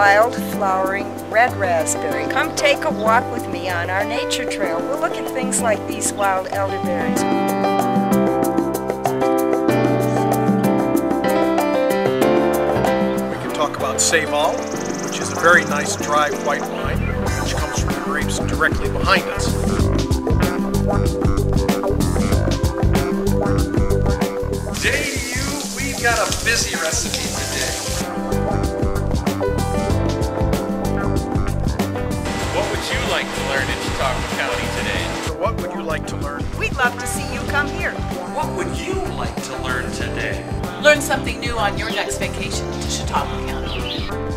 wild flowering red raspberry. Come take a walk with me on our nature trail. We'll look at things like these wild elderberries. We can talk about Seyval, which is a very nice dry white wine, which comes from the grapes directly behind us. We've got a busy recipe today. What would you like to learn in Chautauqua County today? What would you like to learn? We'd love to see you come here. What would you like to learn today? Learn something new on your next vacation to Chautauqua County.